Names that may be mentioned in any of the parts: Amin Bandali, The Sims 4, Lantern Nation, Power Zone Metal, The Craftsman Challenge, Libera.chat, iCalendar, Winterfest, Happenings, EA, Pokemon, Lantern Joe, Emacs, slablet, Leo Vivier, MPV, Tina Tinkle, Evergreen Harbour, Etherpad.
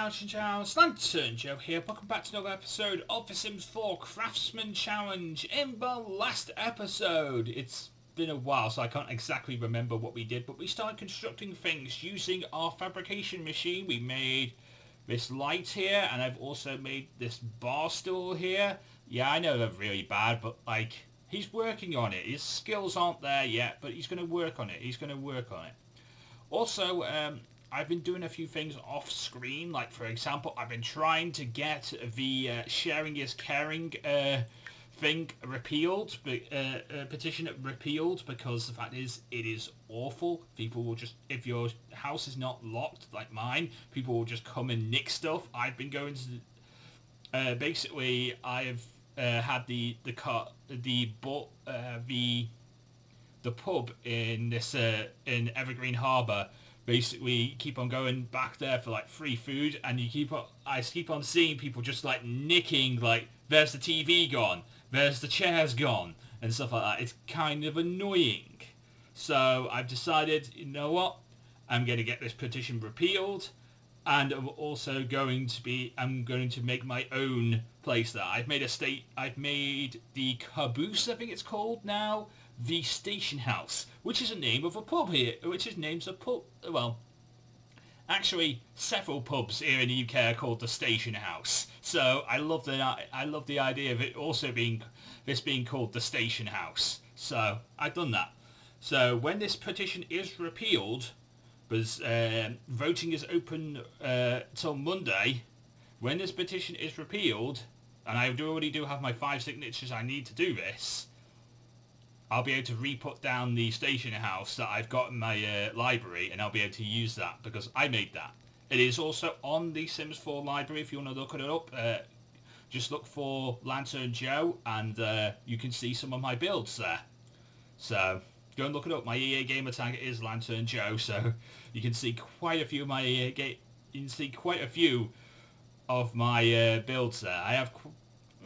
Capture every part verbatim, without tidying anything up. Challenge and Channels, Lantern Joe here. Welcome back to another episode of The Sims four Craftsman Challenge. In the last episode, it's been a while so I can't exactly remember what we did, but we started constructing things using our fabrication machine. We made this light here, and I've also made this bar stool here. Yeah, I know they're really bad, but like, he's working on it. His skills aren't there yet, but he's going to work on it. He's going to work on it. Also, um... I've been doing a few things off screen, like for example, I've been trying to get the uh, sharing is caring uh, thing repealed, but, uh, uh, petition repealed, because the fact is, it is awful. People will just, if your house is not locked, like mine, people will just come and nick stuff. I've been going to, the, uh, basically, I've uh, had the, the car, the, uh, the, the pub in this, uh, in Evergreen Harbour, basically keep on going back there for like free food, and you keep on, I keep on seeing people just like nicking, like, there's the T V gone, there's the chairs gone, and stuff like that. It's kind of annoying. So I've decided, you know what, I'm going to get this petition repealed, and I'm also going to be, I'm going to make my own place there. I've made a state, I've made the caboose, I think it's called now, the Station House, which is a name of a pub here, which is names a pub, well, actually several pubs here in the U K are called the Station House. So I love the I love the idea of it also being this being called the Station House. So I've done that. So when this petition is repealed, because um, voting is open uh, till Monday, when this petition is repealed, and I already do have my five signatures I need to do this, I'll be able to re-put down the Station House that I've got in my uh, library, and I'll be able to use that because I made that. It is also on the Sims four library if you want to look it up. Uh, just look for Lantern Joe, and uh, you can see some of my builds there. So go and look it up. My E A gamer tag is Lantern Joe, so you can see quite a few of my uh, ga you can see quite a few of my uh, builds there. I have. Qu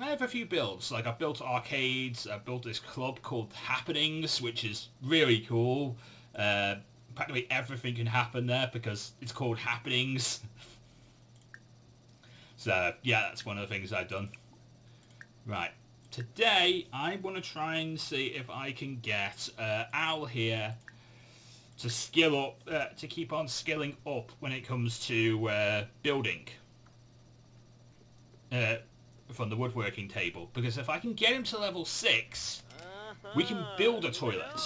I have a few builds, like I've built arcades, I've built this club called Happenings, which is really cool. Uh, practically everything can happen there because it's called Happenings. So yeah, that's one of the things I've done. Right, today I want to try and see if I can get uh, Al here to skill up, uh, to keep on skilling up when it comes to uh, building. Uh, from the woodworking table, because if I can get him to level six, we can build a toilet,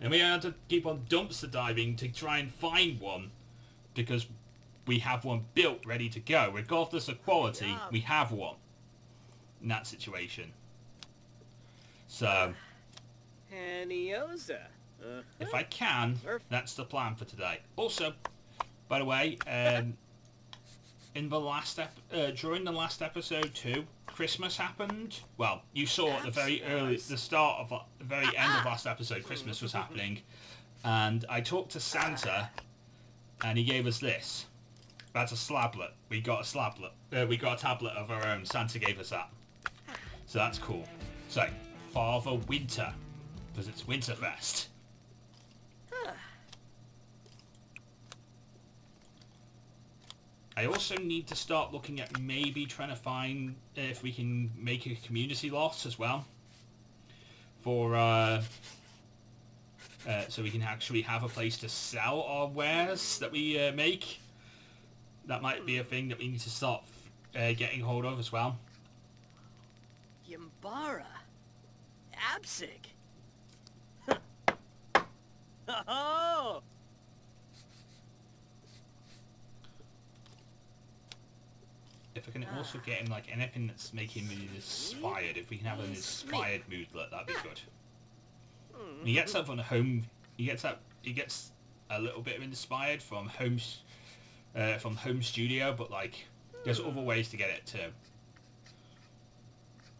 and we have to keep on dumpster diving to try and find one, because we have one built ready to go. Regardless of quality, we have one in that situation. So if I can, that's the plan for today. Also, by the way, um in the last ep uh, during the last episode too, Christmas happened. Well, you saw at the very early, the start of the very end of last episode, Christmas was happening, and I talked to Santa, and he gave us this. That's a slablet. We got a slablet. Uh, we got a tablet of our own. Santa gave us that, so that's cool. So, Father Winter, because it's Winterfest. I also need to start looking at maybe trying to find if we can make a community lot as well, for uh, uh, so we can actually have a place to sell our wares that we uh, make. That might be a thing that we need to start uh, getting hold of as well. Yambara, Absig. Oh. If I can also get him like anything that's making me inspired, if we can have an inspired moodlet, that'd be good. And he gets that from home. He gets that. He gets a little bit of inspired from home, uh, from home studio. But like, there's other ways to get it too.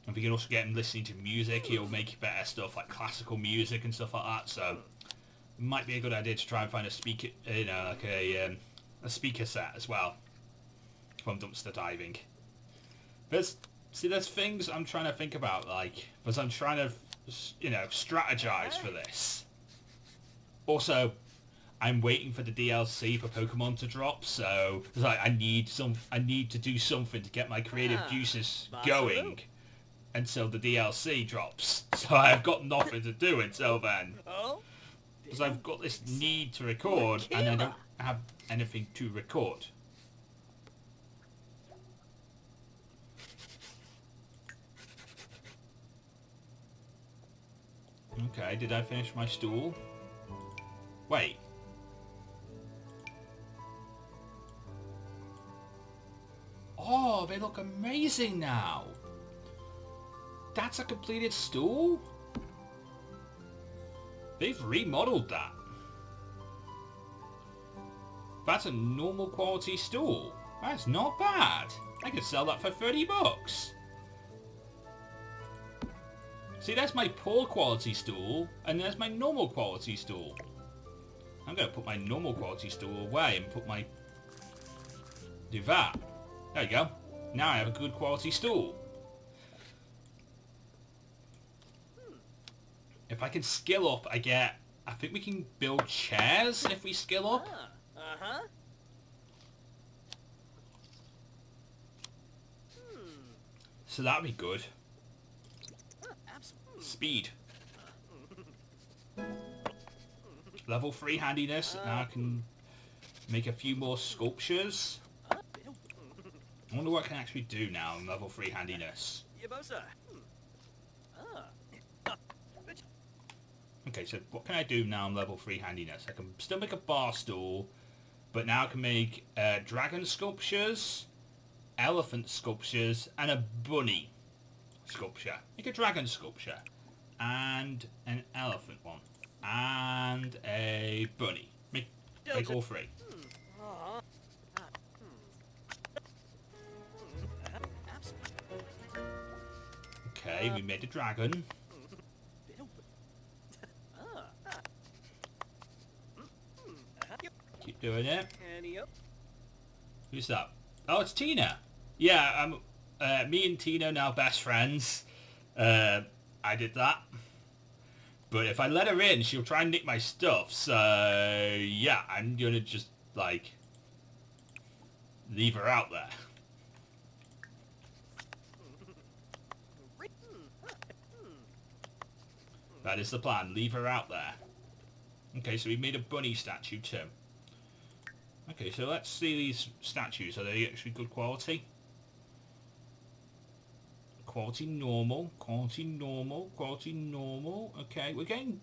And we can also get him listening to music. He'll make better stuff like classical music and stuff like that. So, it might be a good idea to try and find a speaker, you know, like a um, a speaker set as well. From dumpster diving. There's, see, there's things I'm trying to think about, like, because I'm trying to, you know, strategize for this. Also, I'm waiting for the D L C for Pokemon to drop, so like, I need some, I need to do something to get my creative juices ah, going until the D L C drops. So I've got nothing to do until then. Because I've got this need to record, and I don't have anything to record. Okay, did I finish my stool? Wait. Oh, they look amazing now. That's a completed stool? They've remodeled that. That's a normal quality stool. That's not bad. I could sell that for thirty bucks. See, that's my poor quality stool, and there's my normal quality stool. I'm going to put my normal quality stool away and put my... do that. There you go. Now I have a good quality stool. If I can skill up, I get... I think we can build chairs if we skill up. Uh-huh. So that'd be good. Speed. Level three handiness. Now I can make a few more sculptures. I wonder what I can actually do now in level three handiness. Okay, so what can I do now in level three handiness? I can still make a bar stool, but now I can make uh, dragon sculptures, elephant sculptures, and a bunny sculpture. Make a dragon sculpture and an elephant one and a bunny. Make, make all three. Okay, we made a dragon. Keep doing it. Who's that? Oh, it's Tina. Yeah, I'm... Uh, me and Tina are now best friends. Uh, I did that. But if I let her in, she'll try and nick my stuff. So, yeah, I'm going to just, like, leave her out there. That is the plan. Leave her out there. Okay, so we made a bunny statue too. Okay, so let's see these statues. Are they actually good quality? Quality normal, quality normal, quality normal. Okay, we're getting...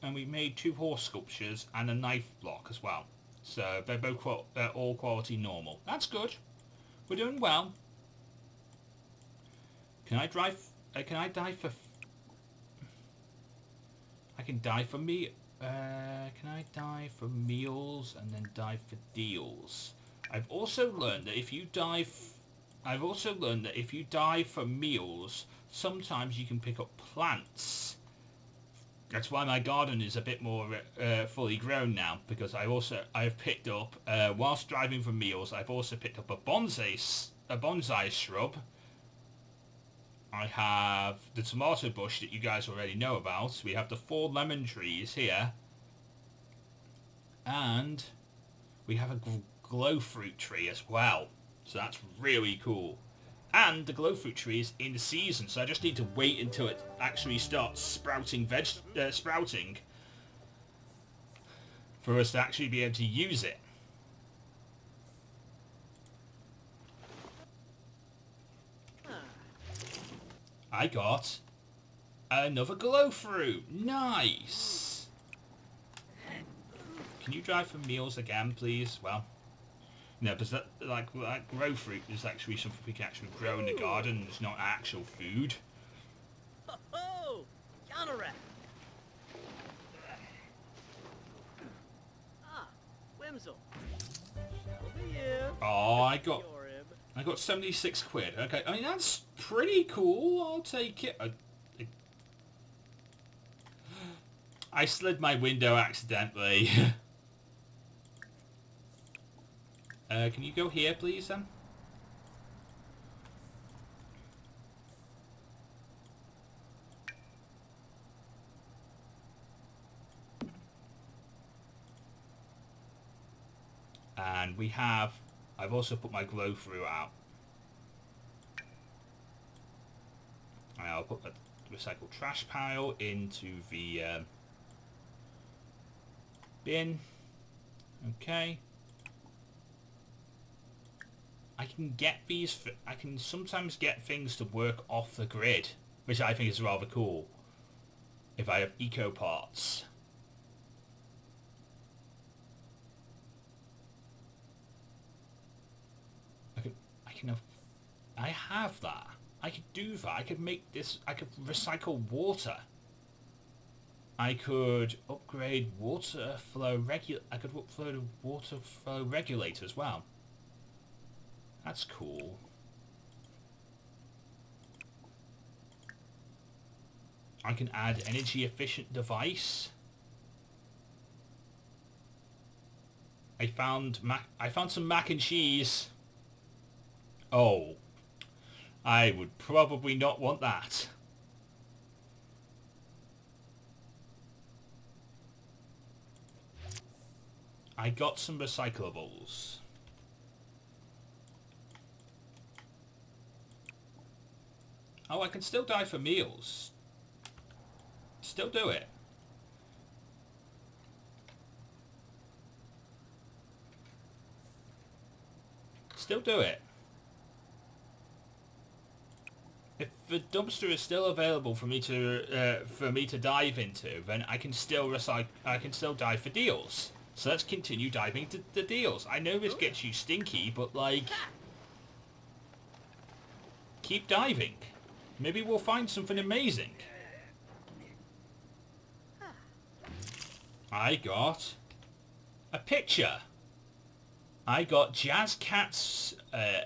And we made two horse sculptures and a knife block as well. So they're both qual they're all quality normal. That's good. We're doing well. Can I drive... Uh, can I die for... I can die for me... Uh, can I die for meals and then die for deals? I've also learned that if you die... I've also learned that if you dive for meals, sometimes you can pick up plants. That's why my garden is a bit more uh, fully grown now, because I also I've picked up uh, whilst diving for meals. I've also picked up a bonsai a bonsai shrub. I have the tomato bush that you guys already know about. We have the four lemon trees here, and we have a glow fruit tree as well. So that's really cool. And the glowfruit tree is in season, so I just need to wait until it actually starts sprouting veg uh, sprouting for us to actually be able to use it. I got another glowfruit. Nice. Can you drive for meals again, please? Well, no, because that, like, like grow fruit is actually something we can actually grow in the garden. It's not actual food. Oh, got a rat. Ah, Whimsel. Oh, I got, I got seventy-six quid. Okay, I mean that's pretty cool. I'll take it. I, it, I slid my window accidentally. Uh, can you go here, please, then? And we have, I've also put my glow through out. And I'll put the recycled trash pile into the um, bin. Okay. I can get these, I can sometimes get things to work off the grid, which I think is rather cool. If I have eco parts. I can, I can have, I have that. I could do that. I could make this, I could recycle water. I could upgrade water flow regu, I could upload a water flow regulator as well. That's cool. I can add energy efficient device. I found mac, I found some mac and cheese. Oh, I would probably not want that. I got some recyclables. Oh, I can still die for meals. Still do it. Still do it. If the dumpster is still available for me to uh, for me to dive into, then I can still recycle. I can still dive for deals. So let's continue diving to the deals. I know this gets you stinky, but like, keep diving. Maybe we'll find something amazing. I got a picture. I got jazz cats. Uh,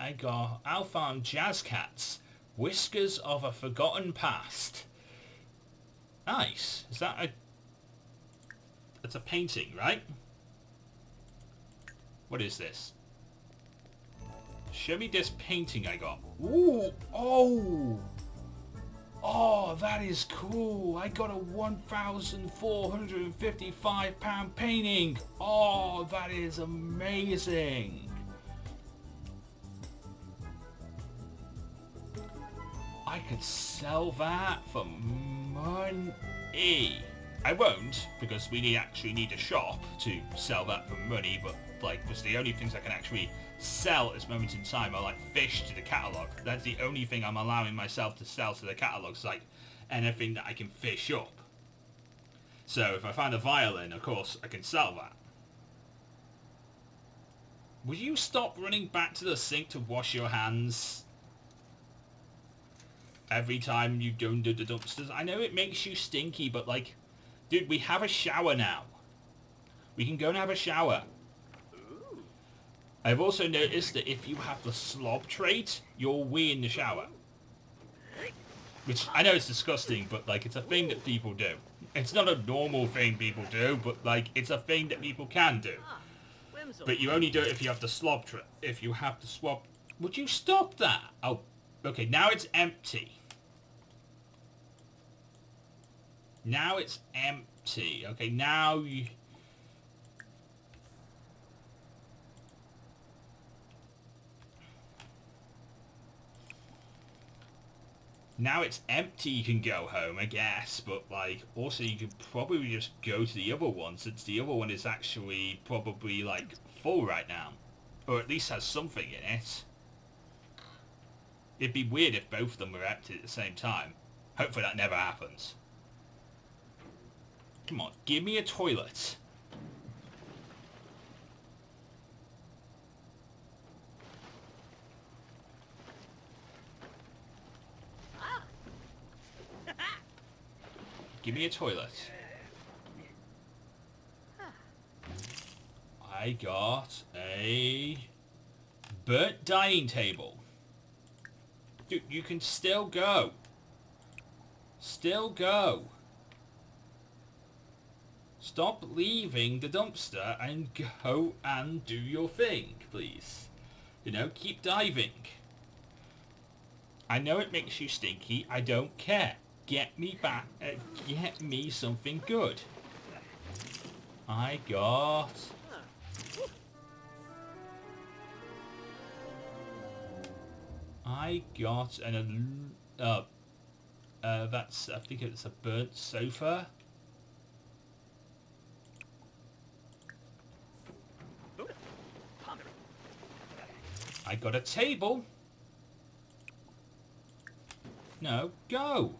I got Owl Farm jazz cats. Whiskers of a forgotten past. Nice. Is that a? That's a painting, right? What is this? Show me this painting I got. Ooh! Oh! Oh, that is cool. I got a one thousand four hundred fifty-five pound painting. Oh, that is amazing. I could sell that for money. I won't, because we need, actually need a shop to sell that for money, but like, because the only things I can actually sell at this moment in time are like fish to the catalogue. That's the only thing I'm allowing myself to sell to the catalogue, is like anything that I can fish up. So if I find a violin, of course I can sell that. Would you stop running back to the sink to wash your hands every time you go into the dumpsters? I know it makes you stinky, but like, dude, we have a shower now. We can go and have a shower. I've also noticed that if you have the slob trait, you're wee in the shower. Which, I know it's disgusting, but, like, it's a thing that people do. It's not a normal thing people do, but, like, it's a thing that people can do. But you only do it if you have the slob trait. If you have the swab... Would you stop that? Oh, okay, now it's empty. Now it's empty. Okay, now you... Now it's empty, you can go home, I guess, but like, also you could probably just go to the other one, since the other one is actually probably like full right now, or at least has something in it. It'd be weird if both of them were empty at the same time. Hopefully that never happens. Come on, give me a toilet. Give me a toilet. I got a burnt dining table. Dude, you can still go. Still go. Stop leaving the dumpster and go and do your thing, please. You know, keep diving. I know it makes you stinky. I don't care. Get me back, uh, get me something good. I got I got an uh, uh that's I think it's a burnt sofa. I got a table. No, go.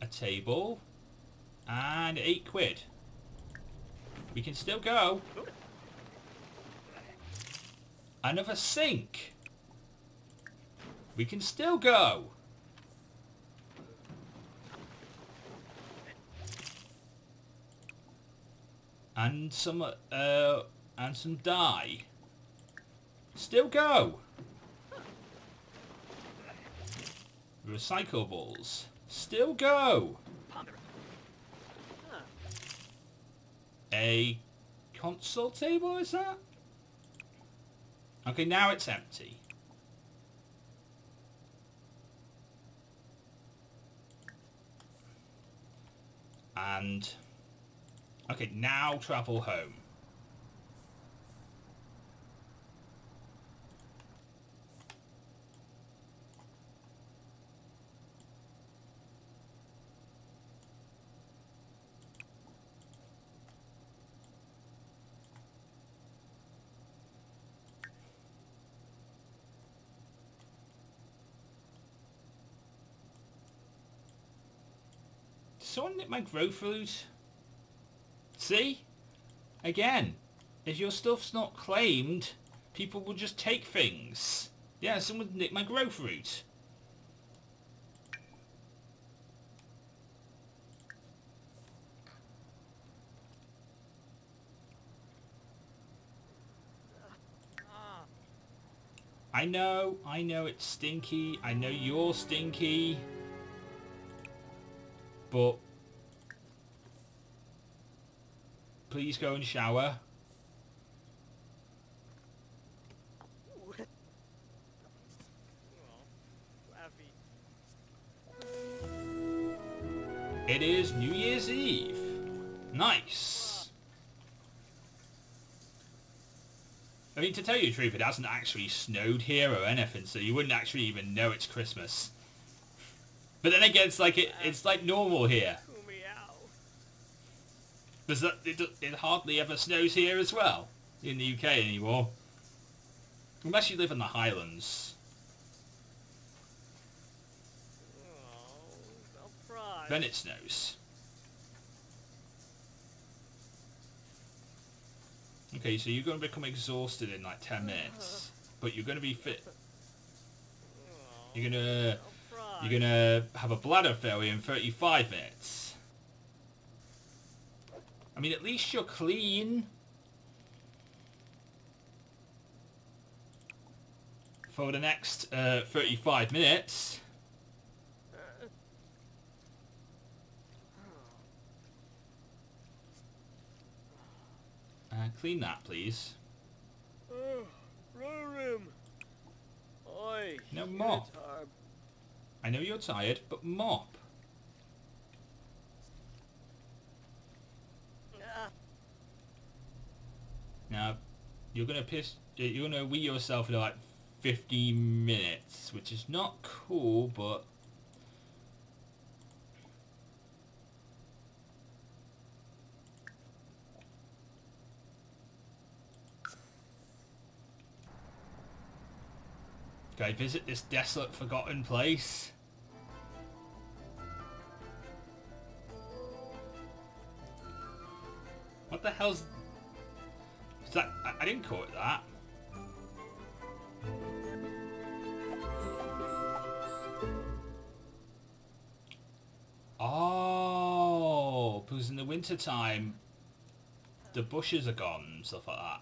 A table and eight quid. We can still go. Another sink. We can still go. And some, uh, and some dye. Still go. Recyclables. Still go. A console table, is that? Okay, now it's empty. And... okay, now travel home. Did someone nip my grow fruit? See? Again, if your stuff's not claimed, people will just take things. Yeah, someone nicked my growth root. I know, I know it's stinky. I know you're stinky. But... please go and shower. It is New Year's Eve. Nice. I mean, to tell you the truth, it hasn't actually snowed here or anything, so you wouldn't actually even know it's Christmas. But then again, it's like it, it's like normal here. Because it, it hardly ever snows here as well, in the U K anymore. Unless you live in the Highlands. Oh, then it snows. Okay, so you're going to become exhausted in like ten minutes. But you're going to be fit. You're going to, you're going to have a bladder failure in thirty-five minutes. I mean, at least you're clean. For the next uh, thirty-five minutes. Uh, clean that, please. No, mop. I know you're tired, but mop. Now, you're gonna piss. You're gonna wee yourself in like fifteen minutes, which is not cool, but okay. Visit this desolate, forgotten place. What the hell's? That, I didn't call it that. Oh, because in the winter time, the bushes are gone and stuff like that.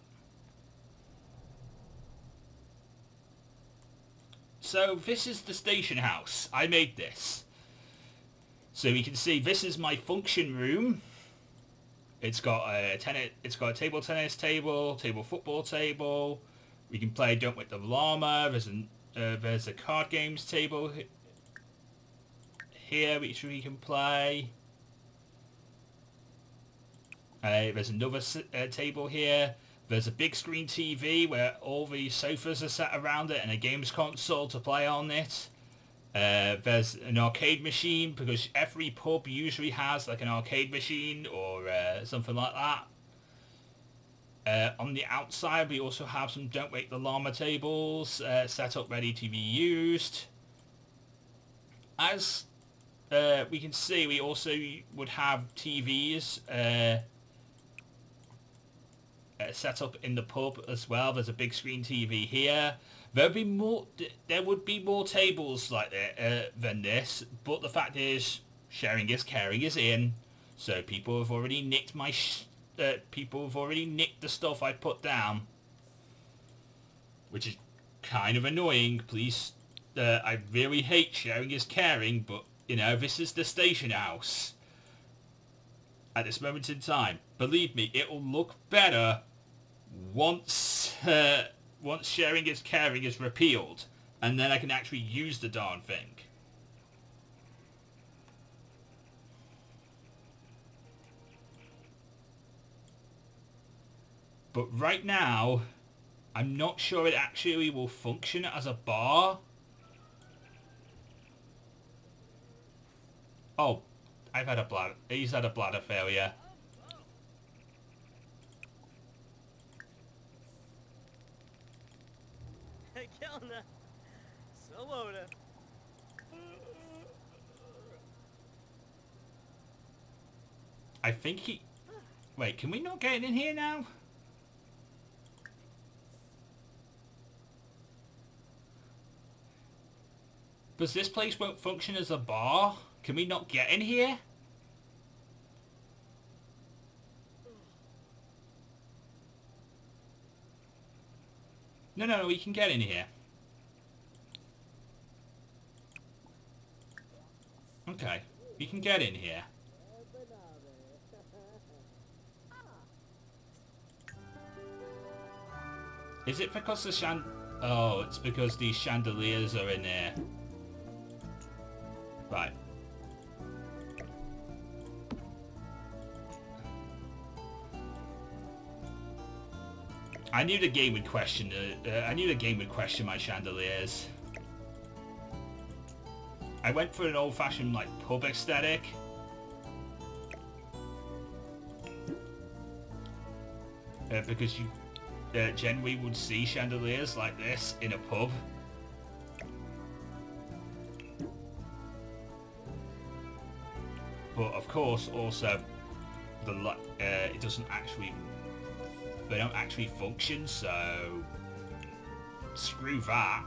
So this is the station house. I made this. So you can see this is my function room. It's got a tennis, it's got a table tennis table, table football table. We can play Dump with the Llama. There's an uh, there's a card games table here which we can play. Uh, there's another uh, table here. There's a big screen T V where all the sofas are sat around it and a games console to play on it. Uh, there's an arcade machine, because every pub usually has like an arcade machine or uh, something like that. Uh, on the outside we also have some Don't Wake the Llama tables uh, set up ready to be used. As uh, we can see, we also would have T Vs uh, uh, set up in the pub as well. There's a big screen T V here. There'd be more, there would be more tables like that uh, than this, but the fact is, sharing is caring is in. So people have already nicked my sh uh, people have already nicked the stuff I put down, which is kind of annoying. Please, uh, I really hate sharing is caring, but you know, this is the station house at this moment in time. Believe me, it will look better once. Uh, Once sharing is caring is repealed, and then I can actually use the darn thing. But right now, I'm not sure it actually will function as a bar. Oh, I've had a bladder. He's had a bladder failure. I think he... Wait, can we not get in here now? Because this place won't function as a bar. Can we not get in here? No, no, no, we can get in here. Okay, we can get in here. Is it because the chan... Oh, it's because these chandeliers are in there. Right. I knew the game would question... Uh, uh, I knew the game would question my chandeliers. I went for an old-fashioned, like, pub aesthetic. Uh, because you... Uh, generally would see chandeliers like this in a pub. But of course also the uh, it doesn't actually, they don't actually function, so screw that.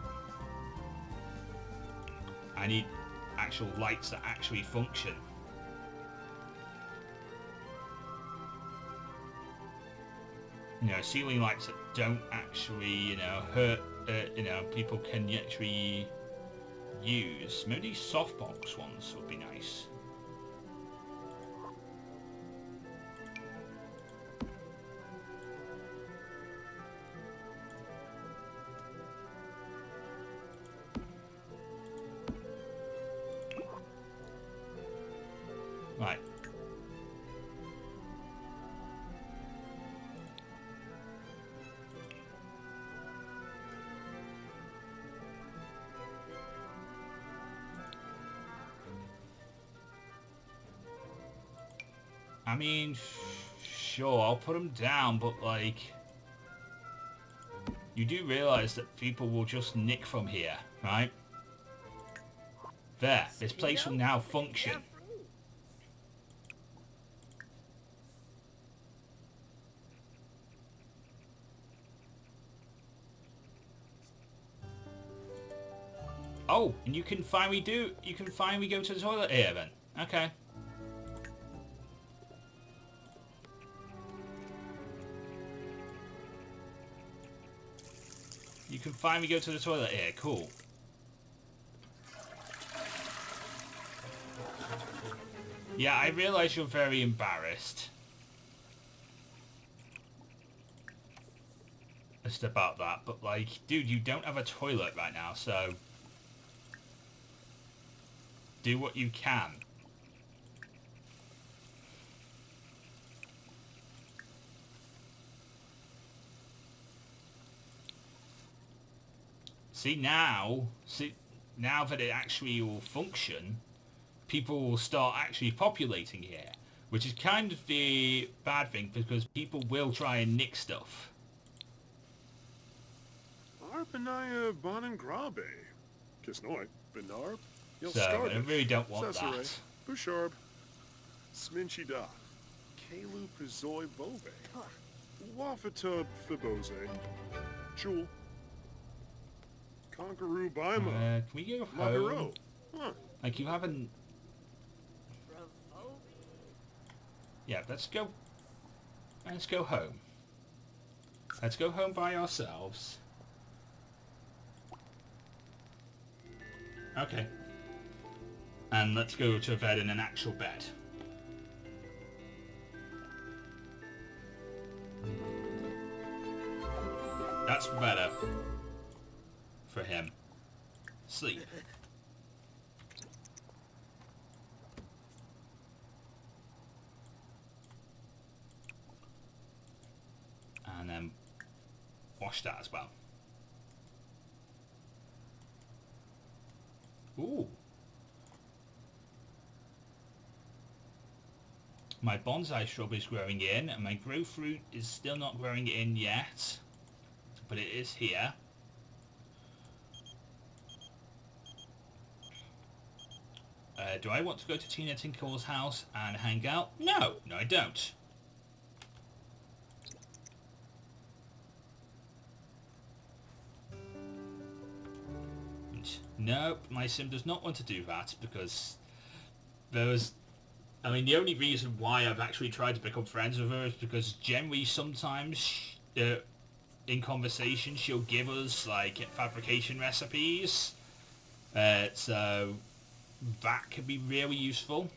I need actual lights that actually function. You know, ceiling lights that don't actually, you know, hurt, uh, you know, people can actually use. Maybe these softbox ones would be nice. Right. I mean, sure, I'll put them down, but, like, you do realise that people will just nick from here, right? There, this place will now function. Oh, and you can finally do, you can finally go to the toilet here, then. Okay. You can finally go to the toilet here, cool. Yeah, I realise you're very embarrassed. Just about that, but like, dude, you don't have a toilet right now, so... do what you can. See now, see now that it actually will function, people will start actually populating here, which is kind of the bad thing because people will try and nick stuff. Arpanaya Bonangrabe. Kisnoi, Benarb, Yelskarb. I really don't want Cesare, that. Busharb, Sminchida, Kalu Prizoy Bove, Wafata Fibose, Jewel, Conqueroo Baima. Uh, can we go home? Huh. Like, you haven't... Yeah, let's go... Let's go home. Let's go home by ourselves. Okay. And let's go to a bed in an actual bed. That's better. For him. Sleep. And then wash that as well. Ooh. My bonsai shrub is growing in, and my grow fruit is still not growing in yet, but it is here. Uh, do I want to go to Tina Tinkle's house and hang out? No, no I don't. Nope, my sim does not want to do that because there was... I mean, the only reason why I've actually tried to become friends with her is because generally sometimes she, uh, in conversation she'll give us, like, fabrication recipes. Uh, so that could be really useful.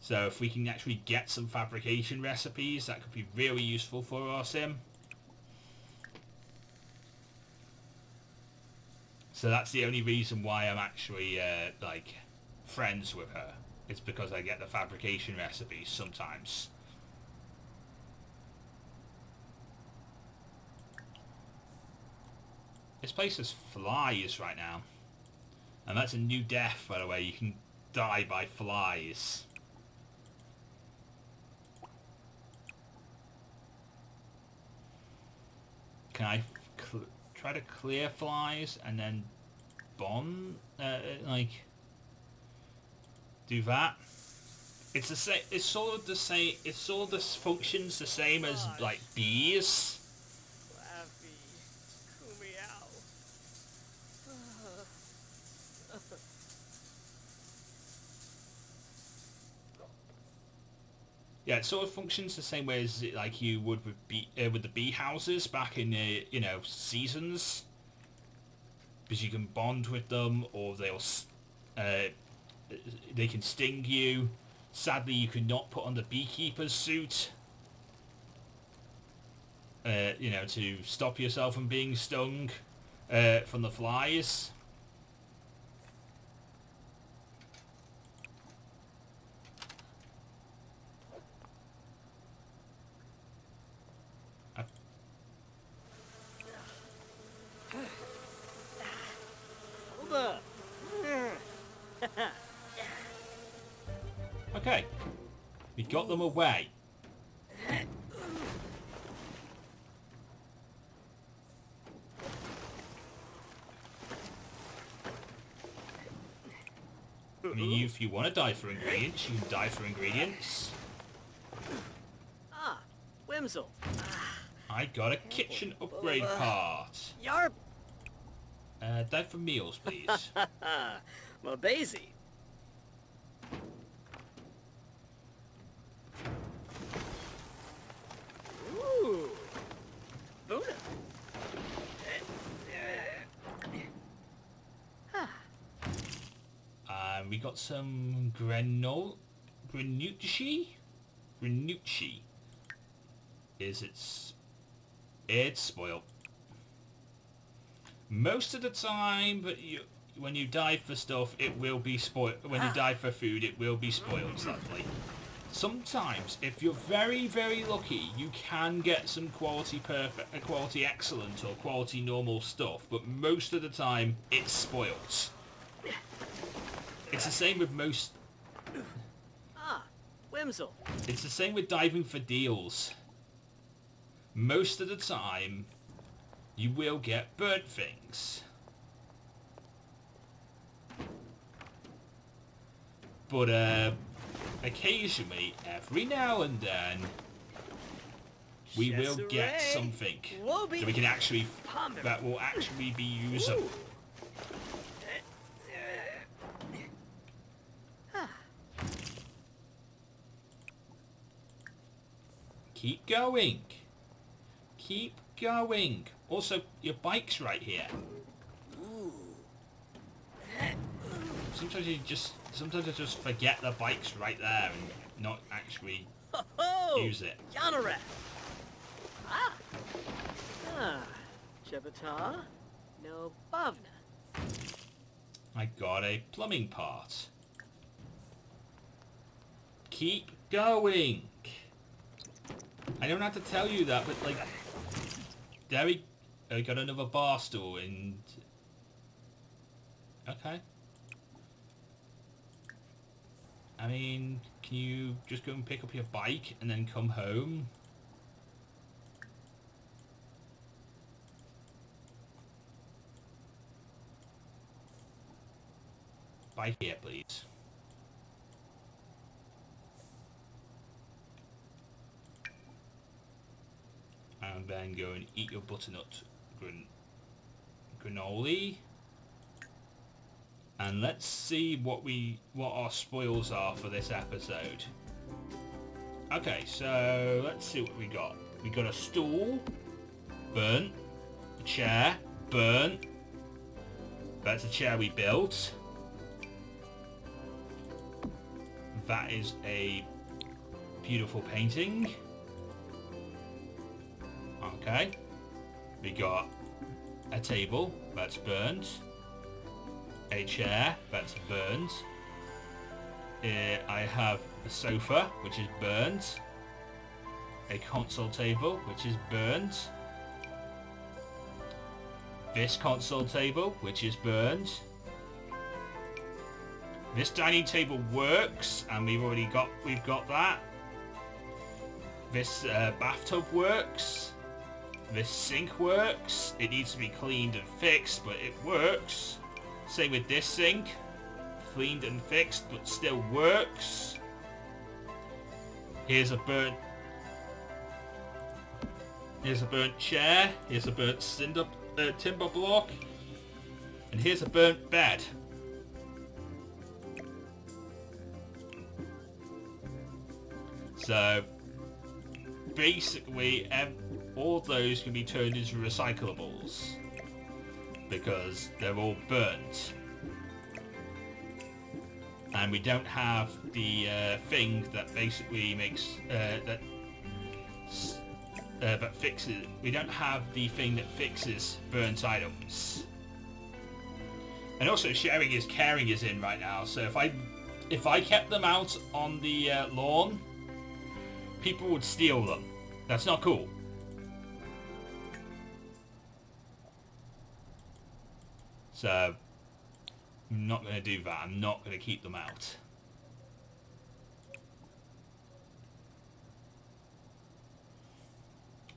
So if we can actually get some fabrication recipes, that could be really useful for our sim. So that's the only reason why I'm actually, uh, like, friends with her. It's because I get the fabrication recipes sometimes. This place has flies right now. And that's a new death, by the way. You can die by flies. Can I try to clear flies and then bomb, uh, like, do that? It's the same. It's sort of the same. It's sort of the functions the same as like bees. Yeah, it sort of functions the same way as like you would with bee uh, with the bee houses back in the, you know, seasons, because you can bond with them, or they'll uh, they can sting you. Sadly, you cannot put on the beekeeper's suit, uh, you know, to stop yourself from being stung uh, from the flies. Okay, we got them away. I mean, you, if you want to die for ingredients, you can die for ingredients. Ah, Whimsel. I got a kitchen upgrade part. Yarp. Uh, die for meals, please. Mabazy. We got some granol, granucci, granucci. Is it's it's spoiled. Most of the time, but you when you die for stuff, it will be spoiled. When you die for food, it will be spoiled. Sadly, sometimes, if you're very, very lucky, you can get some quality perfect, quality excellent, or quality normal stuff, but most of the time, it's spoilt. It's the same with most... Ah, Whimsel. It's the same with diving for deals. Most of the time, you will get burnt things. But, uh... occasionally, every now and then, we Chesare. will get something Wobby. that we can actually, that will actually be usable. Keep going, keep going. Also, your bike's right here. Sometimes you just, sometimes I just forget the bike's right there and not actually ho, ho, use it. Yannara. Ah, ah, Chebata, no Bavna. I got a plumbing part. Keep going. I don't have to tell you that, but like, there we, I got another bar stool and. Okay. I mean, can you just go and pick up your bike and then come home? Bike here, please. And then go and eat your butternut gran granoli. And let's see what we what our spoils are for this episode. Okay, so let's see what we got. We got a stool, burnt, a chair, burnt. That's a chair we built. That is a beautiful painting. Okay. We got a table, that's burnt. A chair, that's burned. Here I have a sofa, which is burned. A console table, which is burned. This console table, which is burned. This dining table works, and we've already got we've got that. This uh, bathtub works. This sink works. It needs to be cleaned and fixed, but it works. Same with this sink, cleaned and fixed, but still works. Here's a burnt, here's a burnt chair. Here's a burnt cinder, uh, timber block, and here's a burnt bed. So basically, all those can be turned into recyclables, because they're all burnt, and we don't have the uh, thing that basically makes uh, that uh, that fixes. We don't have the thing that fixes burnt items. And also, sharing is caring is in right now. So if I if I kept them out on the uh, lawn, people would steal them. That's not cool. So, I'm not going to do that. I'm not going to keep them out.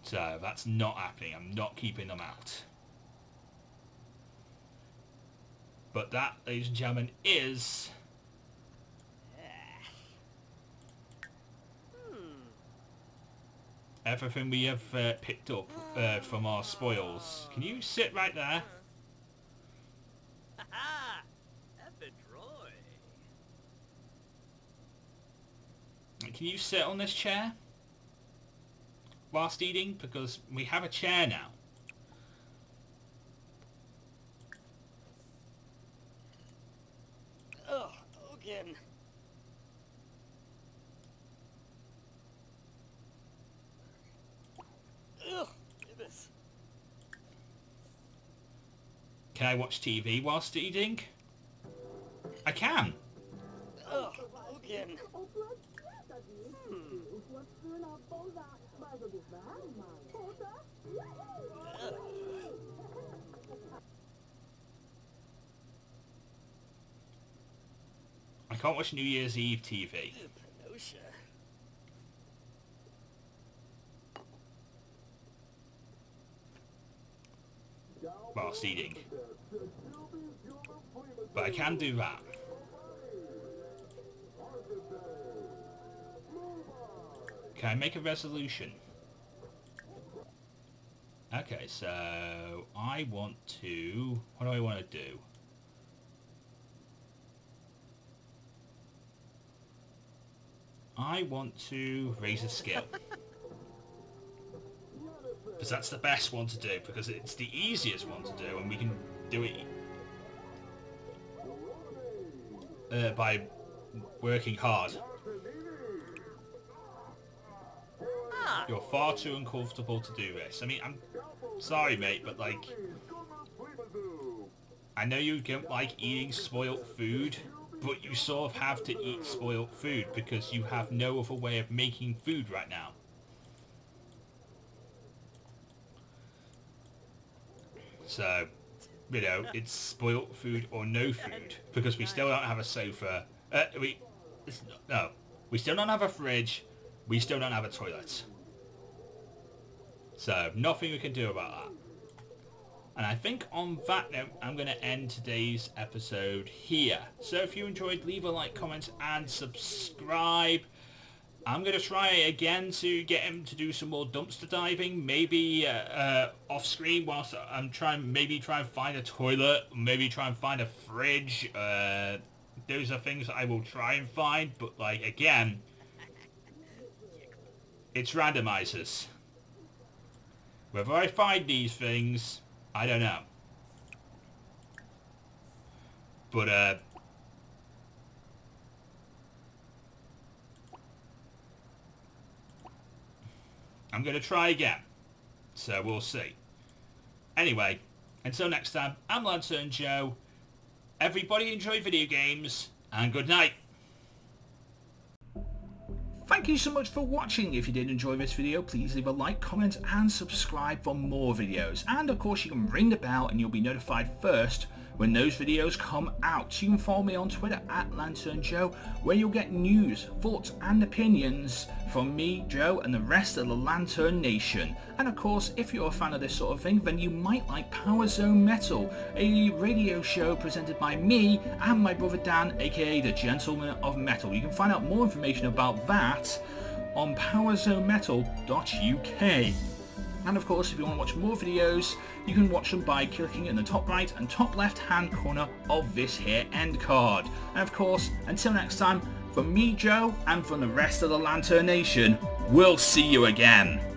So, that's not happening. I'm not keeping them out. But that, ladies and gentlemen, is... everything we have uh, picked up uh, from our spoils. Can you sit right there? Can you sit on this chair whilst eating? Because we have a chair now. Oh, again. Ugh, goodness. Can I watch T V whilst eating? I can. Oh, again. I can't watch New Year's Eve T V. Whilst eating. But I can do that. Can I make a resolution? Okay, so I want to... What do I want to do? I want to raise a skill. Because that's the best one to do, because it's the easiest one to do, and we can do it uh, by working hard. You're far too uncomfortable to do this. I mean, I'm sorry, mate, but like, I know you don't like eating spoilt food, but you sort of have to eat spoilt food because you have no other way of making food right now. So, you know, it's spoilt food or no food because we still don't have a sofa. Uh, we, it's, no, we still don't have a fridge. We still don't have a toilet. So, nothing we can do about that. And I think on that note, I'm going to end today's episode here. So if you enjoyed, leave a like, comment, and subscribe. I'm going to try again to get him to do some more dumpster diving, maybe uh, uh, off screen whilst I'm trying, maybe try and find a toilet, maybe try and find a fridge. Uh, those are things that I will try and find, but like, again, it's randomizers. Whether I find these things, I don't know. But, uh... I'm going to try again. So we'll see. Anyway, until next time, I'm Lantern Joe. Everybody enjoy video games, and good night. Thank you so much for watching. If you did enjoy this video, please leave a like, comment and subscribe for more videos. And of course you can ring the bell and you'll be notified first when those videos come out. You can follow me on Twitter at Lantern Joe, where you'll get news, thoughts and opinions from me, Joe, and the rest of the Lantern Nation. And of course, if you're a fan of this sort of thing, then you might like Power Zone Metal, a radio show presented by me and my brother Dan, aka the Gentleman of Metal. You can find out more information about that on power zone metal dot U K. And of course, if you want to watch more videos, you can watch them by clicking in the top right and top left hand corner of this here end card. And of course, until next time, from me, Joe, and from the rest of the Lantern Nation, we'll see you again.